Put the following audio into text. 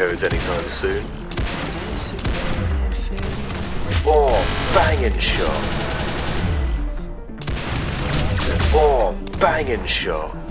codes anytime soon. Oh, banging shot. Oh, banging shot.